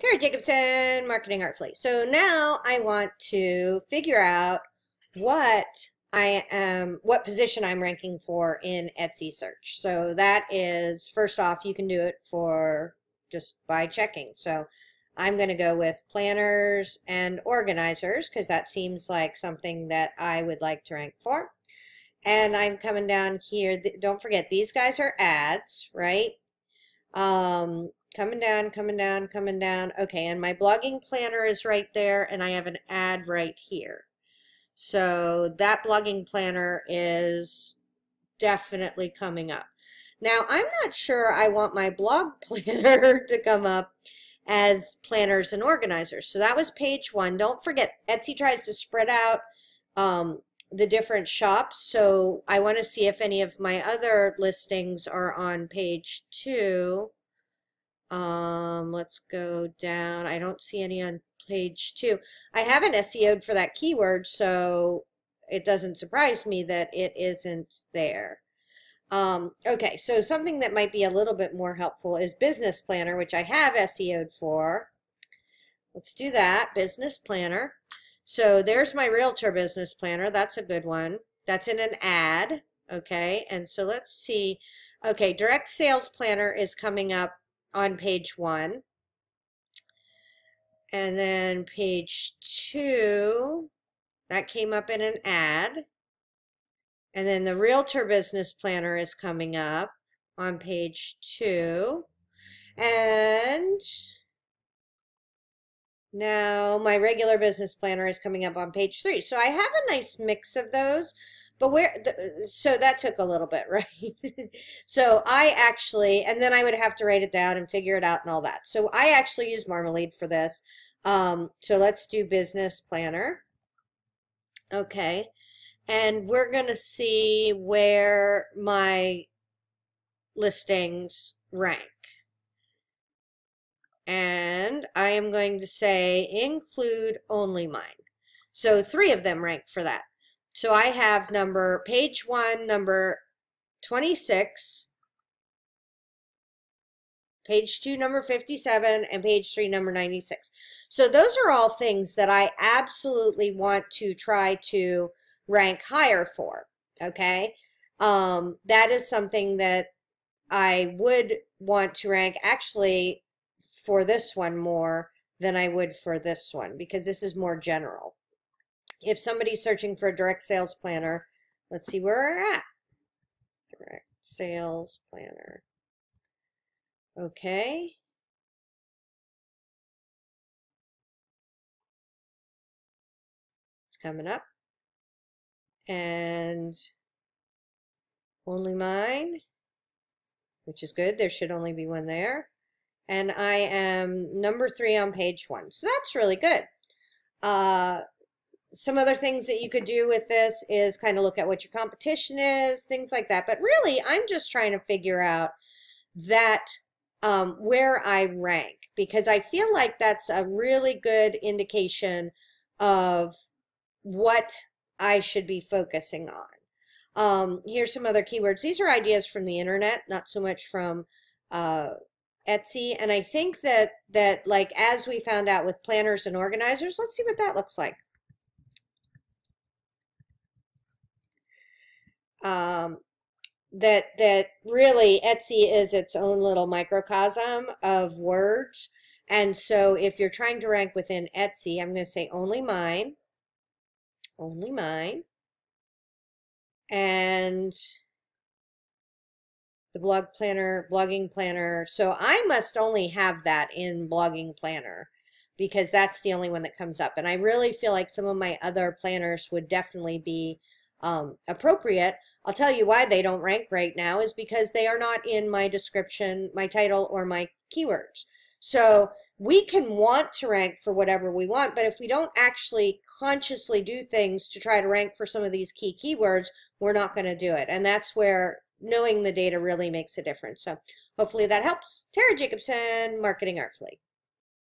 Tara Jacobson, Marketing Artfully. So now I want to figure out what position I'm ranking for in Etsy search. So that is, first off, you can do it for just by checking. So I'm going to go with planners and organizers because that seems like something that I would like to rank for. And I'm coming down here. Don't forget, these guys are ads, right? Coming down, coming down, coming down. Okay, and my blogging planner is right there, and I have an ad right here. So that blogging planner is definitely coming up. Now, I'm not sure I want my blog planner to come up as planners and organizers. So that was page one. Don't forget, Etsy tries to spread out the different shops. So I want to see if any of my other listings are on page two. Let's go down. I don't see any on page two. I haven't SEO'd for that keyword, so it doesn't surprise me that it isn't there. Okay, so something that might be a little bit more helpful is business planner, which I have SEO'd for. Let's do that, business planner. So there's my realtor business planner. That's a good one. That's in an ad. Okay, and so let's see. Okay, direct sales planner is coming up on page one. And then page two, that came up in an ad. And then the realtor business planner is coming up on page two. And now my regular business planner is coming up on page three. So I have a nice mix of those, but so that took a little bit, right? So I actually, and then I would have to write it down and figure it out and all that. So I actually use Marmalead for this. So let's do business planner. Okay. And we're going to see where my listings rank. And I am going to say include only mine. So three of them rank for that. So I have page one, number 26, page two, number 57, and page three, number 96. So those are all things that I absolutely want to try to rank higher for, okay? That is something that I would want to rank actually for this one more than I would for this one because this is more general. If somebody's searching for a direct sales planner, let's see where we're at. Direct sales planner. Okay. It's coming up. And only mine, which is good. There should only be one there. And I am number three on page one. So that's really good. Some other things that you could do with this is kind of look at what your competition is, things like that. But really, I'm just trying to figure out that where I rank, because I feel like that's a really good indication of what I should be focusing on. Here's some other keywords. These are ideas from the internet, not so much from Etsy. And I think that like as we found out with planners and organizers, let's see what that looks like. That really Etsy is its own little microcosm of words. And so if you're trying to rank within Etsy, I'm going to say only mine. Only mine, and the blogging planner. So I must only have that in blogging planner because that's the only one that comes up. And I really feel like some of my other planners would definitely be appropriate. I'll tell you why they don't rank right now is because they are not in my description, my title, or my keywords. So we can want to rank for whatever we want, but if we don't actually consciously do things to try to rank for some of these key keywords, we're not going to do it. And that's where knowing the data really makes a difference. So hopefully that helps. Tara Jacobson, Marketing Artfully.